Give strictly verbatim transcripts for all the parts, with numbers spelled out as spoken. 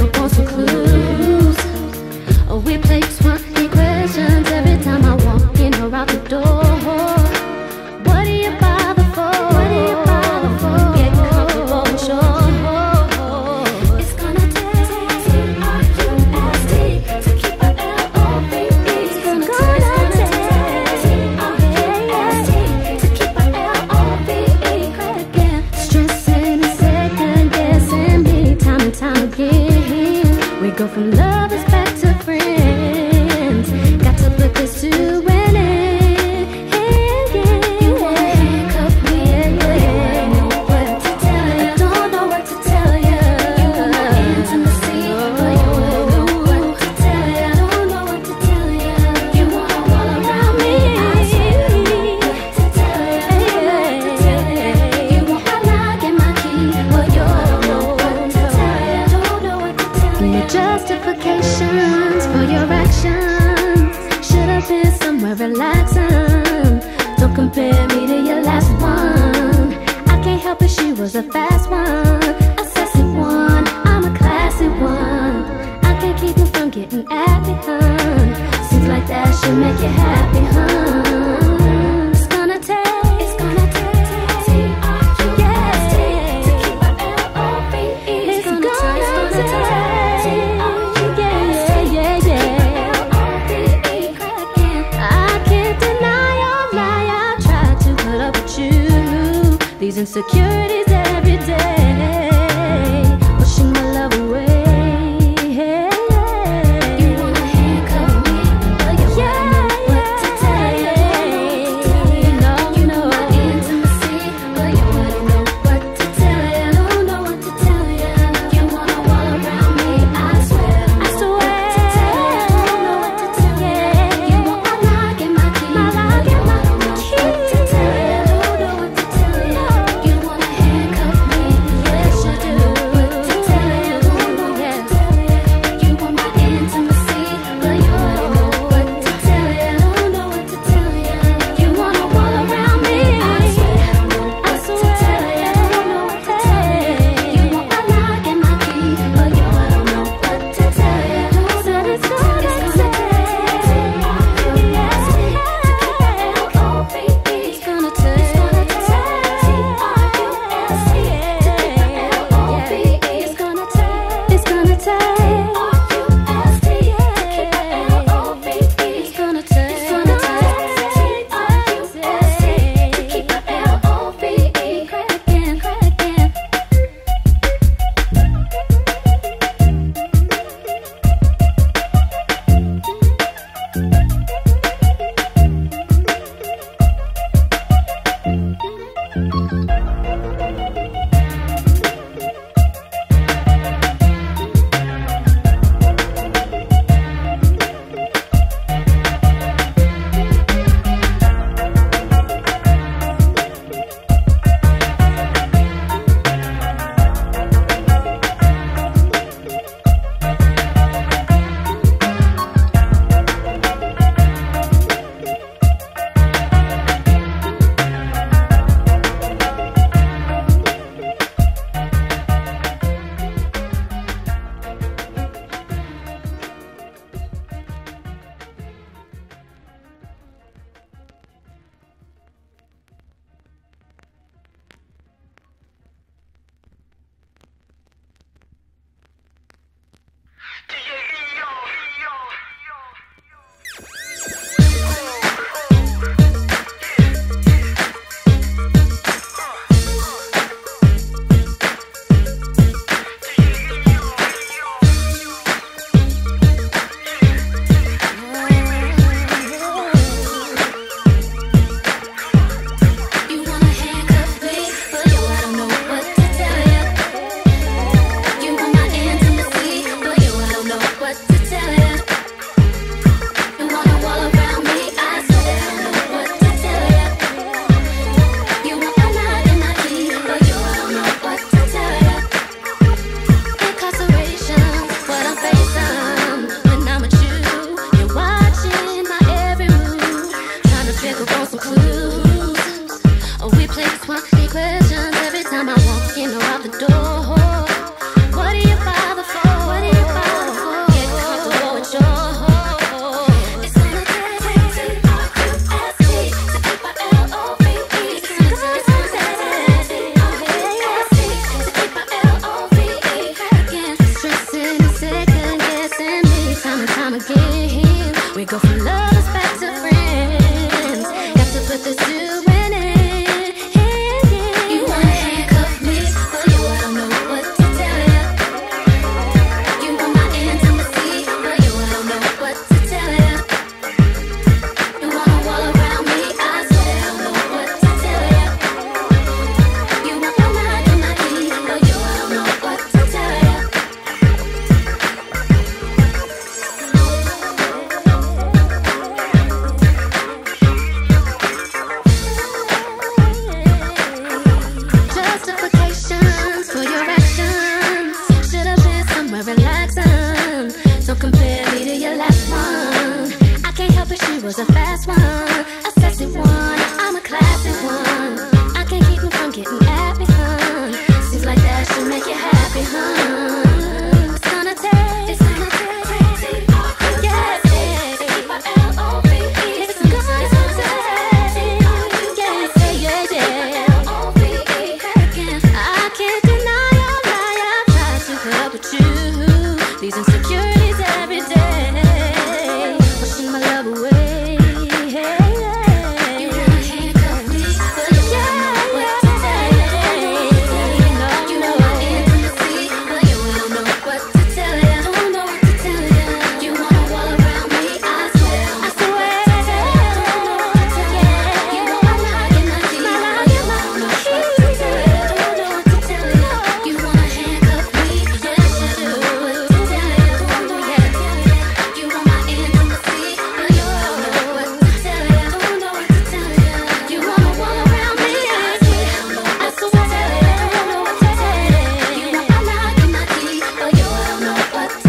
looking for some clues. Oh, we play twenty questions every time I walk in or out the door. What do you bother for? What do you bother for? Get comfortable and sure. It's gonna take T R U S T to keep our L O V E. It's gonna take T R U S T to keep our L O V E. Credit again, stressing and second guessing me time and time again. We go from lovers back to friends. Got to put this to an end. Justifications for your actions. Should have been somewhere relaxing. Don't compare me to your last one. I can't help it, she was a fast one, a sassy one, I'm a classy one. I can't keep you from getting at me, hun. Seems like that should make you happy, hun. It's gonna take, it's gonna take T R U S T to keep our L O V E. It's gonna take. These insecurities every day, pushing my love away. You wanna handcuff me, but you don't know what to tell you. You know, you know my intimacy, but you wouldn't know what to tell you. You don't know what to tell you. You wanna wall around me, I swear, I swear. I don't know what to tell you. You want my lock and my key, but you don't know what to tell you. You wanna time and time again. We go from lovers back to friends. Got to put the two men in. You wanna handcuff me, but you don't know what to tell ya. You want my intimacy, but you don't know what to tell ya. You wanna wall around me, I still don't know what to tell ya. You want my mind and my knees, but you don't know what to tell ya. Don't compare me to your last one. I can't help it, she was a fast one, a sexy one, I'm a classic one. I can't keep me from getting happy, hun. Seems like that should make you happy, hun. It's gonna take, it's gonna take, yeah, it's gonna take, I can't deny all my eyes to help with you. These insecurities every day, pushing my love away. You wanna handcuff me, but you don't know what to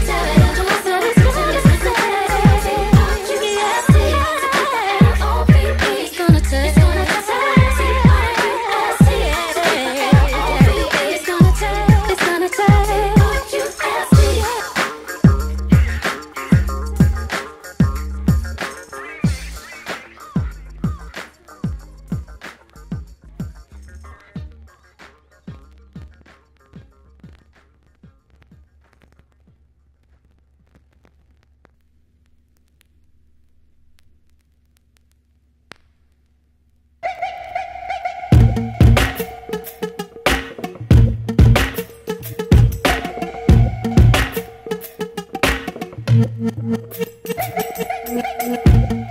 tell ya. You want my intimacy, but you don't know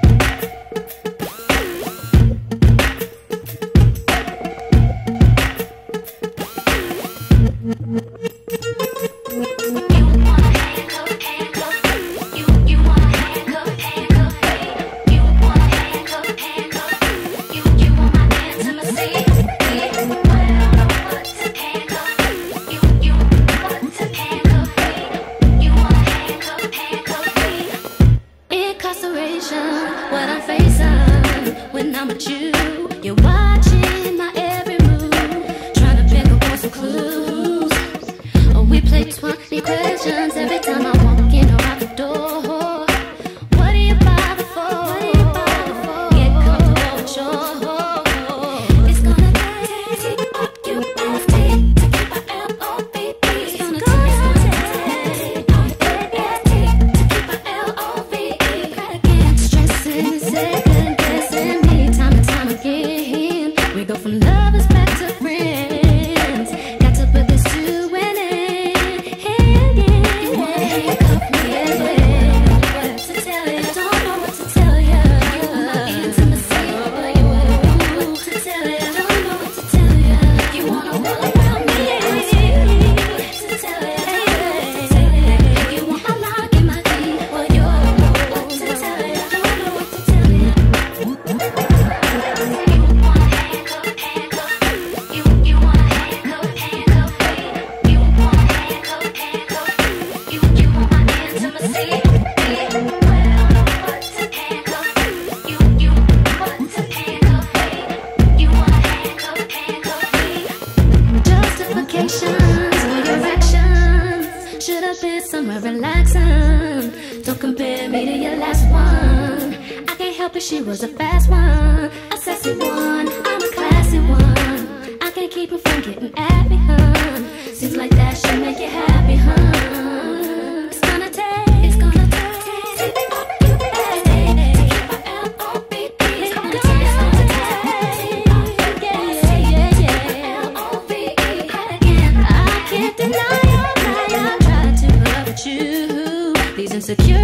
what to tell ya. Don't know what to tell ya. You wanna wall around me, I swear, I swear, I don't know what to tell ya. You want my lock and my key, but you don't know what to tell ya. Don't know what to tell ya. You wanna handcuff me, yeah, I don't know what to tell ya. Don't compare me to your last one. I can't help it, she was a fast one, a sassy one, I'm a classy one. I can't keep her from getting at me, hun. Seems like that should make you happy, hun. It's gonna take, it's gonna take. insecure.